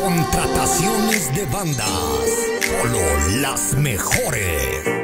Contrataciones de bandas, solo las mejores.